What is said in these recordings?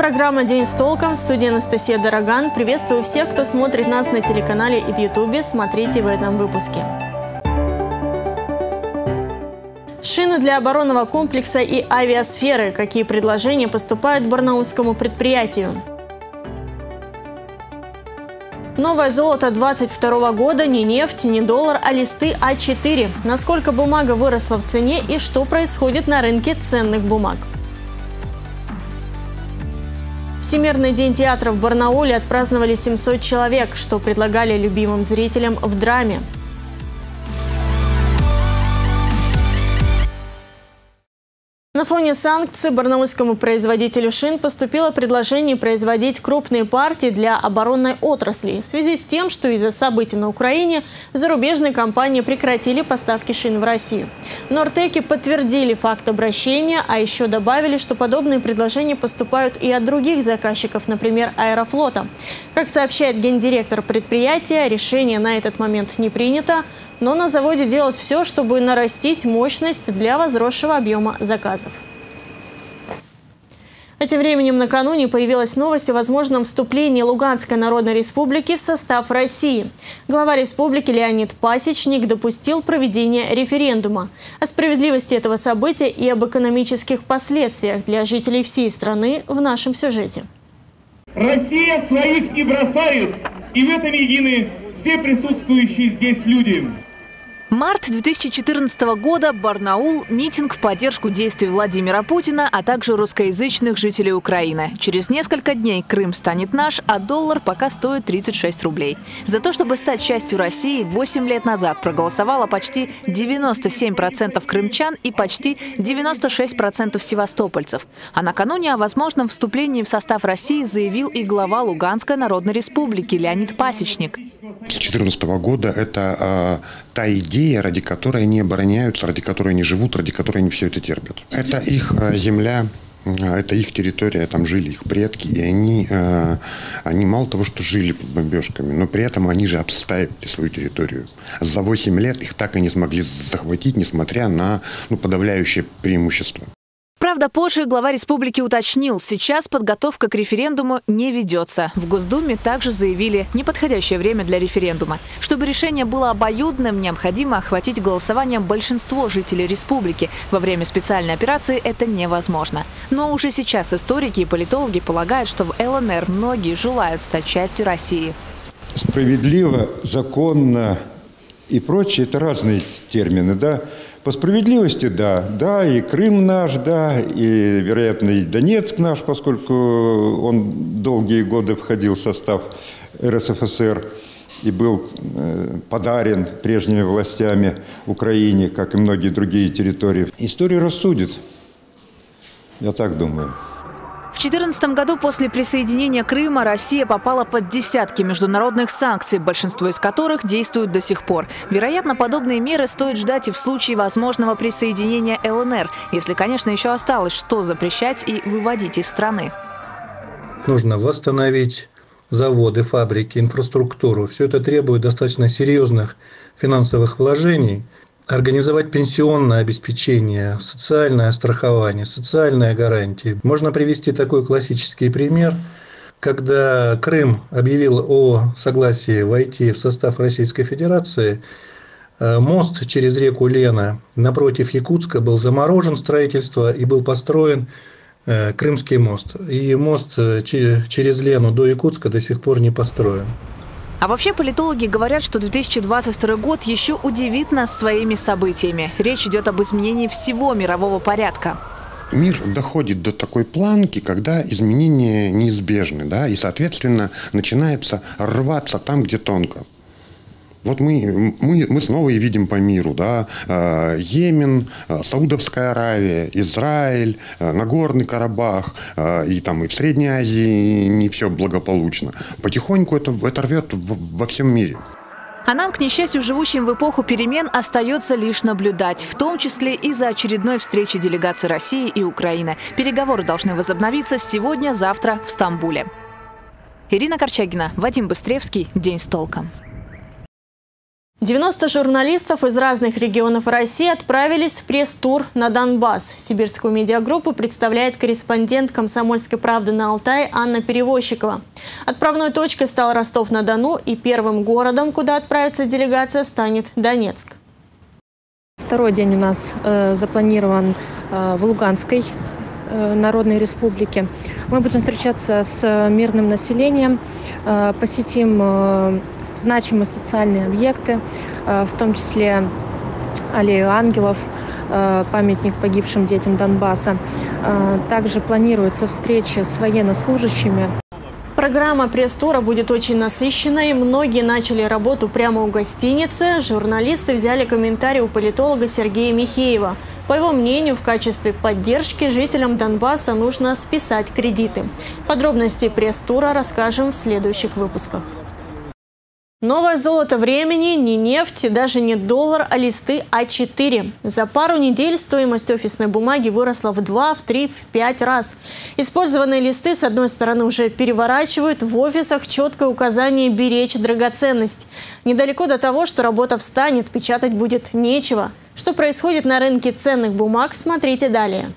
программа «День с толком», в студии Анастасия Дороган. Приветствую всех, кто смотрит нас на телеканале и в Ютубе. Смотрите в этом выпуске. Шины для оборонного комплекса и авиасферы. Какие предложения поступают барнаульскому предприятию? Новое золото 22 года, не нефть, не доллар, а листы А4. Насколько бумага выросла в цене и что происходит на рынке ценных бумаг? Всемирный день театра в Барнауле отпраздновали 700 человек, что предлагали любимым зрителям в драме. На фоне санкций барнаульскому производителю шин поступило предложение производить крупные партии для оборонной отрасли в связи с тем, что из-за событий на Украине зарубежные компании прекратили поставки шин в Россию. Нортеки подтвердили факт обращения, а еще добавили, что подобные предложения поступают и от других заказчиков, например, Аэрофлота. Как сообщает гендиректор предприятия, решение на этот момент не принято, но на заводе делают все, чтобы нарастить мощность для возросшего объема заказов. А тем временем накануне появилась новость о возможном вступлении Луганской Народной Республики в состав России. Глава республики Леонид Пасечник допустил проведение референдума. О справедливости этого события и об экономических последствиях для жителей всей страны в нашем сюжете. Россия своих не бросает, и в этом едины все присутствующие здесь люди. Март 2014 года, Барнаул, митинг в поддержку действий Владимира Путина, а также русскоязычных жителей Украины. Через несколько дней Крым станет наш, а доллар пока стоит 36 рублей. За то, чтобы стать частью России, 8 лет назад проголосовало почти 97% крымчан и почти 96% севастопольцев. А накануне о возможном вступлении в состав России заявил и глава Луганской Народной Республики Леонид Пасечник. С 2014 года это та идея, ради которой они обороняются, ради которой они живут, ради которой они все это терпят. Это их земля, это их территория, там жили их предки, и они мало того, что жили под бомбежками, но при этом они же обставили свою территорию. За 8 лет их так и не смогли захватить, несмотря на подавляющее преимущество. Правда, позже глава республики уточнил, сейчас подготовка к референдуму не ведется. В Госдуме также заявили, неподходящее время для референдума. Чтобы решение было обоюдным, необходимо охватить голосованием большинство жителей республики. Во время специальной операции это невозможно. Но уже сейчас историки и политологи полагают, что в ЛНР многие желают стать частью России. Справедливо, законно и прочее – это разные термины, да? По справедливости, да. Да, и Крым наш, да, и, вероятно, и Донецк наш, поскольку он долгие годы входил в состав РСФСР и был подарен прежними властями Украине, как и многие другие территории. История рассудит, я так думаю. В 2014 году после присоединения Крыма Россия попала под десятки международных санкций, большинство из которых действуют до сих пор. Вероятно, подобные меры стоит ждать и в случае возможного присоединения ЛНР, если, конечно, еще осталось что запрещать и выводить из страны. Нужно восстановить заводы, фабрики, инфраструктуру. Все это требует достаточно серьезных финансовых вложений. Организовать пенсионное обеспечение, социальное страхование, социальные гарантии. Можно привести такой классический пример, когда Крым объявил о согласии войти в состав Российской Федерации, мост через реку Лена напротив Якутска был заморожен строительство и был построен Крымский мост. И мост через Лену до Якутска до сих пор не построен. А вообще политологи говорят, что 2022 год еще удивит нас своими событиями. Речь идет об изменении всего мирового порядка. Мир доходит до такой планки, когда изменения неизбежны, да, и, соответственно, начинается рваться там, где тонко. Вот мы снова и видим по миру, да, Йемен, Саудовская Аравия, Израиль, Нагорный Карабах, и там и в Средней Азии не все благополучно. Потихоньку это рвет во всем мире. А нам, к несчастью, живущим в эпоху перемен, остается лишь наблюдать, в том числе и за очередной встречи делегаций России и Украины. Переговоры должны возобновиться сегодня-завтра в Стамбуле. Ирина Корчагина, Вадим Быстревский, «День с толком». 90 журналистов из разных регионов России отправились в пресс-тур на Донбасс. Сибирскую медиагруппу представляет корреспондент «Комсомольской правды» на Алтае Анна Перевозчикова. Отправной точкой стал Ростов-на-Дону, и первым городом, куда отправится делегация, станет Донецк. Второй день у нас запланирован в Луганской Народной Республики. Мы будем встречаться с мирным населением, посетим значимые социальные объекты, в том числе Аллею ангелов, памятник погибшим детям Донбасса. Также планируется встреча с военнослужащими. Программа пресс-тура будет очень насыщенной. Многие начали работу прямо у гостиницы. Журналисты взяли комментарий у политолога Сергея Михеева. По его мнению, в качестве поддержки жителям Донбасса нужно списать кредиты. Подробности пресс-тура расскажем в следующих выпусках. Новое золото времени, не нефть, даже не доллар, а листы А4. За пару недель стоимость офисной бумаги выросла в 2, в 3, в 5 раз. Использованные листы, с одной стороны, уже переворачивают. В офисах четкое указание беречь драгоценность. Недалеко до того, что работа встанет, печатать будет нечего. Что происходит на рынке ценных бумаг, смотрите далее.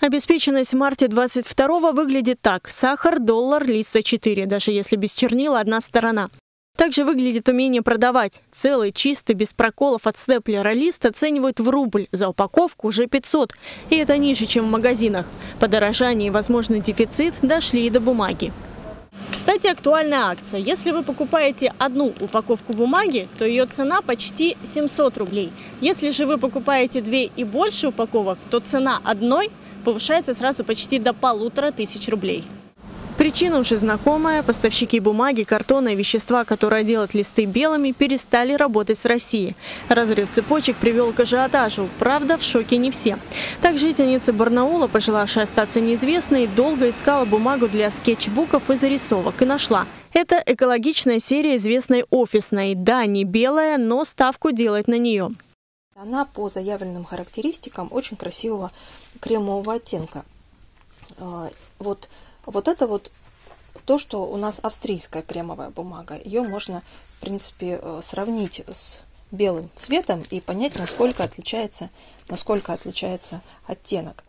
Обеспеченность в марте 22-го выглядит так. Сахар, доллар, лист А4, даже если без чернила одна сторона. Также выглядит умение продавать. Целый, чистый, без проколов от степлера лист оценивают в рубль. За упаковку уже 500. И это ниже, чем в магазинах. Подорожание и возможный дефицит дошли и до бумаги. Кстати, актуальная акция. Если вы покупаете одну упаковку бумаги, то ее цена почти 700 рублей. Если же вы покупаете две и больше упаковок, то цена одной повышается сразу почти до 1500 рублей. Причина уже знакомая. Поставщики бумаги, картона и вещества, которые делают листы белыми, перестали работать с Россией. Разрыв цепочек привел к ажиотажу. Правда, в шоке не все. Так, жительница Барнаула, пожелавшая остаться неизвестной, долго искала бумагу для скетчбуков и зарисовок и нашла. Это экологичная серия, известной офисной. Да, не белая, но ставку делать на нее. Она по заявленным характеристикам очень красивого кремового оттенка. Вот это вот то, что у нас австрийская кремовая бумага. Ее можно, в принципе, сравнить с белым цветом и понять, насколько отличается оттенок.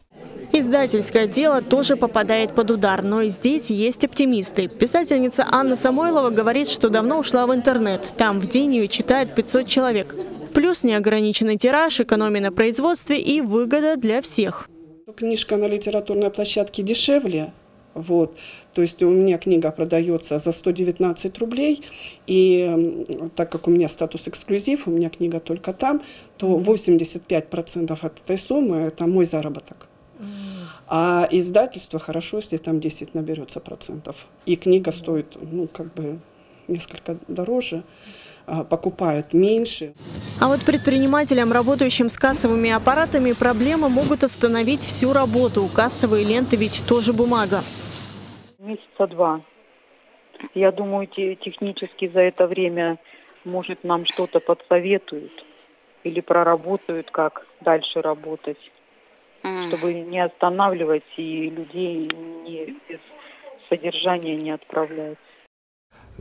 Издательское дело тоже попадает под удар, но и здесь есть оптимисты. Писательница Анна Самойлова говорит, что давно ушла в интернет. Там в день ее читает 500 человек. Плюс неограниченный тираж, экономия на производстве и выгода для всех. Книжка на литературной площадке дешевле. Вот. То есть у меня книга продается за 119 рублей, и так как у меня статус эксклюзив, у меня книга только там, то 85% от этой суммы – это мой заработок. А издательство хорошо, если там 10 наберется процентов. И книга стоит, ну, как бы несколько дороже, покупают меньше. А вот предпринимателям, работающим с кассовыми аппаратами, проблемы могут остановить всю работу. Кассовые ленты ведь тоже бумага. Месяца два. Я думаю, технически за это время, может, нам что-то подсоветуют или проработают, как дальше работать, чтобы не останавливать и людей без содержания не отправлять.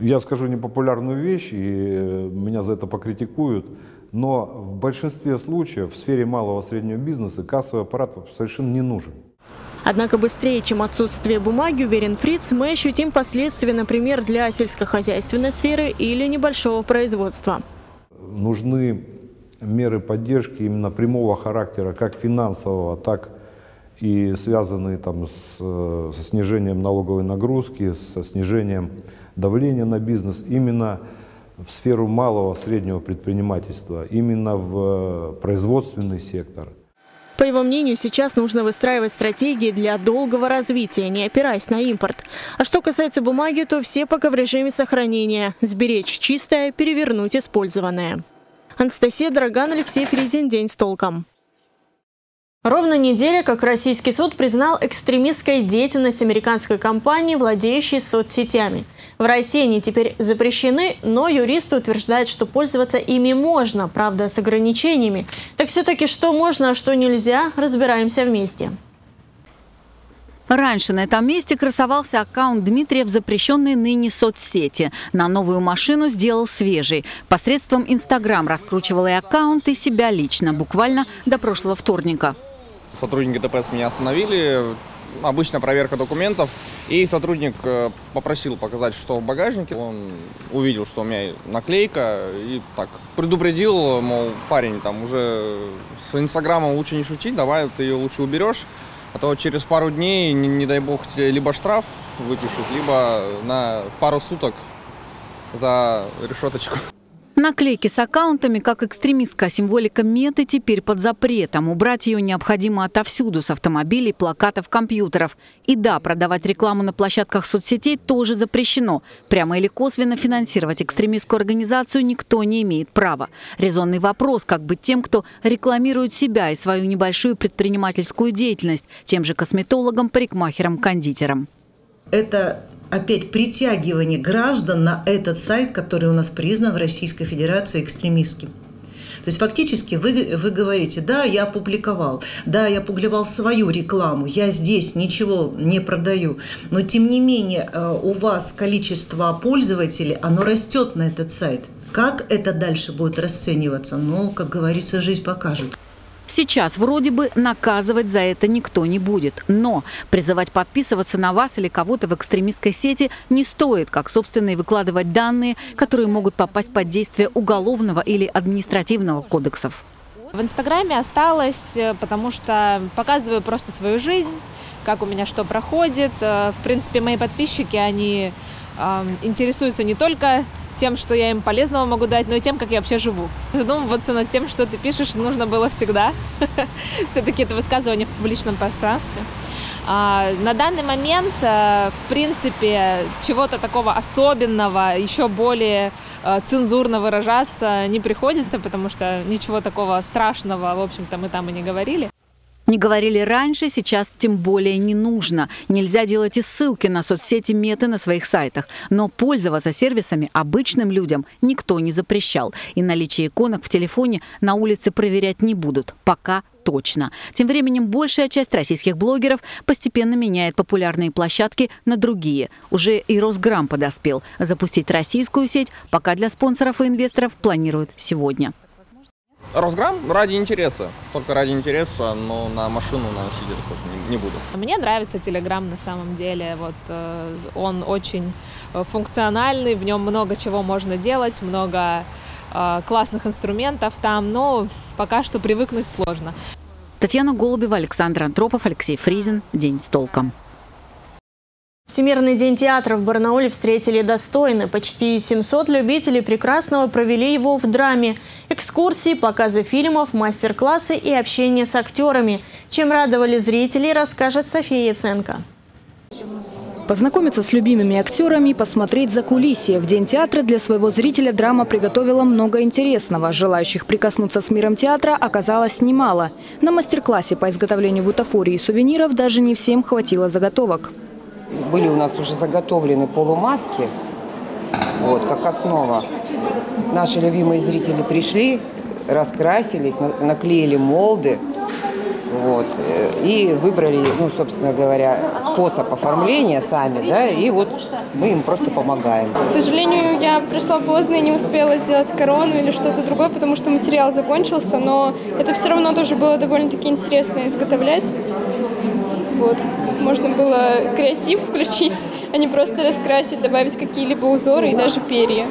Я скажу непопулярную вещь, и меня за это покритикуют, но в большинстве случаев в сфере малого и среднего бизнеса кассовый аппарат совершенно не нужен. Однако быстрее, чем отсутствие бумаги, уверен Фриц, мы ощутим последствия, например, для сельскохозяйственной сферы или небольшого производства. Нужны меры поддержки именно прямого характера, как финансового, так и связанные там со снижением налоговой нагрузки, со снижением давление на бизнес именно в сферу малого и среднего предпринимательства, именно в производственный сектор. По его мнению, сейчас нужно выстраивать стратегии для долгого развития, не опираясь на импорт. А что касается бумаги, то все пока в режиме сохранения. Сберечь чистое, перевернуть использованное. Анастасия Дороган, Алексей Фризин. День с толком. Ровно неделя, как российский суд признал экстремистской деятельность американской компании, владеющей соцсетями. В России они теперь запрещены, но юристы утверждают, что пользоваться ими можно, правда, с ограничениями. Так все-таки что можно, а что нельзя, разбираемся вместе. Раньше на этом месте красовался аккаунт Дмитрия в запрещенной ныне соцсети. На новую машину сделал свежий. Посредством Инстаграм раскручивал и аккаунт, и себя лично, буквально до прошлого вторника. Сотрудники ДПС меня остановили, обычная проверка документов. И сотрудник попросил показать, что в багажнике. Он увидел, что у меня наклейка, и так предупредил, мол, парень, там уже с Инстаграмом лучше не шутить, давай ты ее лучше уберешь. А то через пару дней, не дай бог, либо штраф выпишут, либо на пару суток за решеточку. Наклейки с аккаунтами, как экстремистская символика меты, теперь под запретом. Убрать ее необходимо отовсюду, с автомобилей, плакатов, компьютеров. И да, продавать рекламу на площадках соцсетей тоже запрещено. Прямо или косвенно финансировать экстремистскую организацию никто не имеет права. Резонный вопрос, как быть тем, кто рекламирует себя и свою небольшую предпринимательскую деятельность, тем же косметологам, парикмахерам, кондитерам. Это опять притягивание граждан на этот сайт, который у нас признан в Российской Федерации экстремистским. То есть фактически вы говорите, да, я опубликовал, да, я публиковал свою рекламу, я здесь ничего не продаю, но тем не менее у вас количество пользователей, оно растет на этот сайт. Как это дальше будет расцениваться? Ну, как говорится, жизнь покажет. Сейчас вроде бы наказывать за это никто не будет. Но призывать подписываться на вас или кого-то в экстремистской сети не стоит, как, собственно, и выкладывать данные, которые могут попасть под действие Уголовного или Административного кодексов. В Инстаграме осталось, потому что показываю просто свою жизнь, как у меня что проходит. В принципе, мои подписчики, они интересуются не только тем, что я им полезного могу дать, но и тем, как я вообще живу. Задумываться над тем, что ты пишешь, нужно было всегда. Все-таки это высказывание в публичном пространстве. На данный момент, в принципе, чего-то такого особенного, еще более цензурно выражаться не приходится, потому что ничего такого страшного, в общем-то, мы там и не говорили. Не говорили раньше, сейчас тем более не нужно. Нельзя делать и ссылки на соцсети меты на своих сайтах. Но пользоваться сервисами обычным людям никто не запрещал. И наличие иконок в телефоне на улице проверять не будут. Пока точно. Тем временем большая часть российских блогеров постепенно меняет популярные площадки на другие. Уже и Росграм подоспел. Запустить российскую сеть пока для спонсоров и инвесторов планируют сегодня. Росграм ради интереса. Только ради интереса, но на машину наносить это тоже не буду. Мне нравится Телеграм на самом деле. Вот он очень функциональный, в нем много чего можно делать, много классных инструментов там, но пока что привыкнуть сложно. Татьяна Голубева, Александр Антропов, Алексей Фризин. День с толком. Всемирный день театра в Барнауле встретили достойно. Почти 700 любителей прекрасного провели его в драме. Экскурсии, показы фильмов, мастер-классы и общение с актерами. Чем радовали зрителей, расскажет София Яценко. Познакомиться с любимыми актерами, посмотреть за кулисье. В день театра для своего зрителя драма приготовила много интересного. Желающих прикоснуться с миром театра оказалось немало. На мастер-классе по изготовлению бутафории и сувениров даже не всем хватило заготовок. Были у нас уже заготовлены полумаски, вот, как основа. Наши любимые зрители пришли, раскрасили их, наклеили молды, вот, и выбрали, ну, собственно говоря, способ оформления сами, да, и вот мы им просто помогаем. К сожалению, я пришла поздно и не успела сделать корону или что-то другое, потому что материал закончился, но это все равно тоже было довольно-таки интересно изготовлять. Вот. Можно было креатив включить, а не просто раскрасить, добавить какие-либо узоры и даже перья.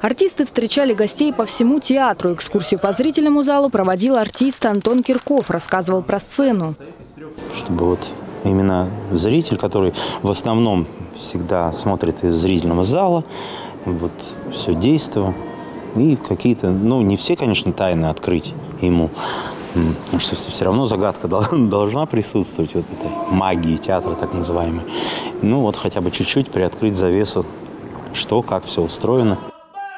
Артисты встречали гостей по всему театру. Экскурсию по зрительному залу проводил артист Антон Кирков, рассказывал про сцену. Чтобы вот именно зритель, который в основном всегда смотрит из зрительного зала, вот все действие и какие-то, ну не все, конечно, тайны открыть ему. Потому что все равно загадка должна присутствовать, вот этой магии театра так называемой. Ну вот хотя бы чуть-чуть приоткрыть завесу, что, как все устроено.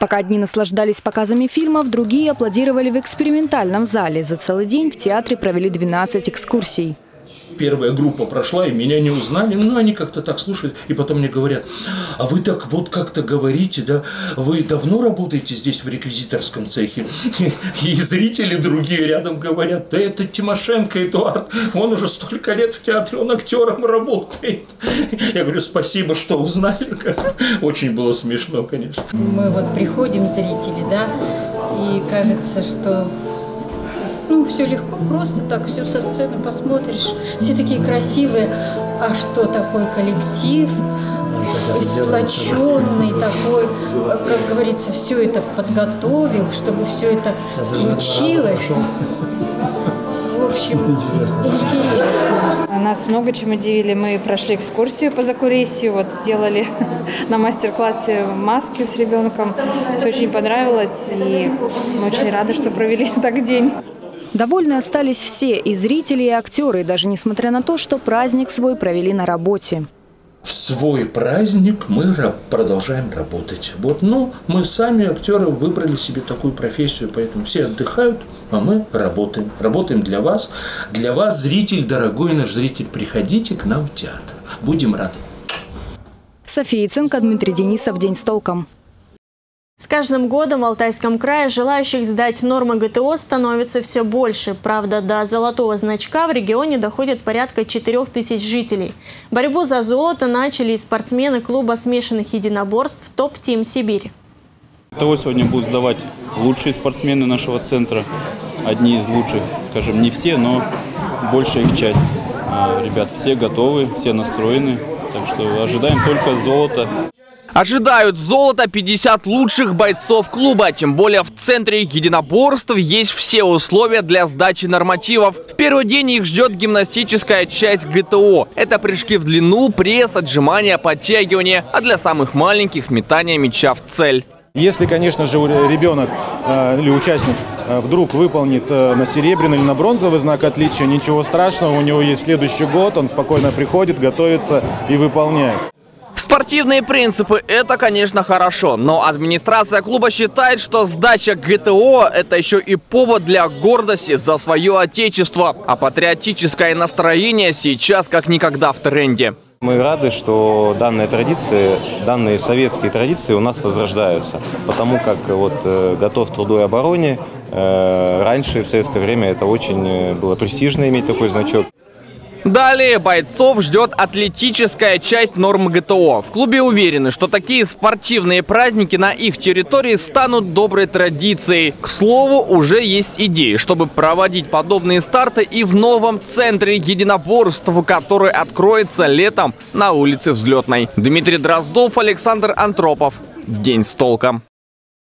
Пока одни наслаждались показами фильмов, другие аплодировали в экспериментальном зале. За целый день в театре провели 12 экскурсий. первая группа прошла, и меня не узнали. Ну, они как-то так слушают, и потом мне говорят: а вы так вот как-то говорите, да? Вы давно работаете здесь в реквизиторском цехе? И зрители другие рядом говорят: да это Тимошенко Эдуард, он уже столько лет в театре, он актером работает. Я говорю: спасибо, что узнали. Очень было смешно, конечно. Мы вот приходим, зрители, да, и кажется, что... Ну, все легко, просто так, все со сцены посмотришь. Все такие красивые. А что такой коллектив, сплоченный такой, как говорится, все это подготовил, чтобы все это случилось. В общем, интересно. Нас много чем удивили. Мы прошли экскурсию по закулисью, вот делали на мастер-классе маски с ребенком. Все очень понравилось, и мы очень рады, что провели так день. Довольны остались все, и зрители, и актеры, даже несмотря на то, что праздник свой провели на работе. В свой праздник мы продолжаем работать. Вот, но мы сами, актеры, выбрали себе такую профессию, поэтому все отдыхают, а мы работаем. Работаем для вас. Для вас, зритель, дорогой наш зритель, приходите к нам в театр. Будем рады. София Цинко, Дмитрий Денисов, «День с толком». С каждым годом в Алтайском крае желающих сдать нормы ГТО становится все больше. Правда, до золотого значка в регионе доходит порядка 4000 жителей. Борьбу за золото начали и спортсмены клуба смешанных единоборств «Топ-тим Сибирь». ГТО сегодня будут сдавать лучшие спортсмены нашего центра. Одни из лучших, скажем, не все, но большая их часть. Ребят, все готовы, все настроены, так что ожидаем только золото. Ожидают золото 50 лучших бойцов клуба. Тем более в центре единоборств есть все условия для сдачи нормативов. В первый день их ждет гимнастическая часть ГТО. Это прыжки в длину, пресс, отжимания, подтягивания. А для самых маленьких – метание мяча в цель. Если, конечно же, ребенок или участник вдруг выполнит на серебряный или на бронзовый знак отличия, ничего страшного, у него есть следующий год, он спокойно приходит, готовится и выполняет. Спортивные принципы – это, конечно, хорошо, но администрация клуба считает, что сдача ГТО – это еще и повод для гордости за свое отечество. А патриотическое настроение сейчас как никогда в тренде. Мы рады, что данные традиции, данные советские традиции у нас возрождаются, потому как вот «Готов к труду и обороне» раньше, в советское время, это очень было престижно иметь такой значок. Далее бойцов ждет атлетическая часть норм ГТО. В клубе уверены, что такие спортивные праздники на их территории станут доброй традицией. К слову, уже есть идеи, чтобы проводить подобные старты и в новом центре единоборств, который откроется летом на улице Взлетной. Дмитрий Дроздов, Александр Антропов. «День с толком».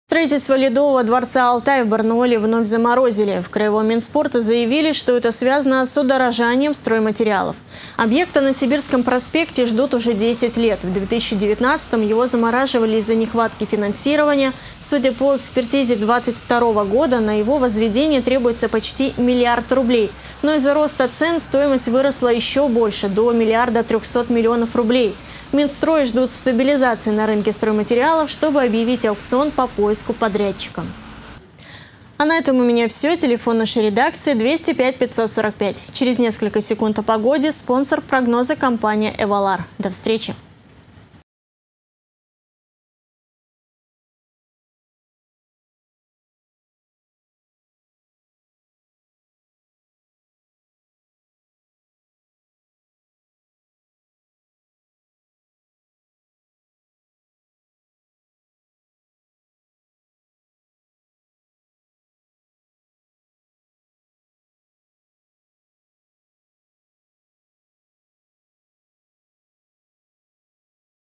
Строительство Ледового дворца «Алтай» в Барнауле вновь заморозили. В Краевом Минспорте заявили, что это связано с удорожанием стройматериалов. Объекта на Сибирском проспекте ждут уже 10 лет. В 2019-м его замораживали из-за нехватки финансирования. Судя по экспертизе 2022 года, на его возведение требуется почти миллиард рублей. Но из-за роста цен стоимость выросла еще больше – до 1 300 000 000 рублей. Минстрой ждут стабилизации на рынке стройматериалов, чтобы объявить аукцион по поиску подрядчика. А на этом у меня все. Телефон нашей редакции 205 545. Через несколько секунд о погоде. Спонсор прогноза – компания Evalar. До встречи.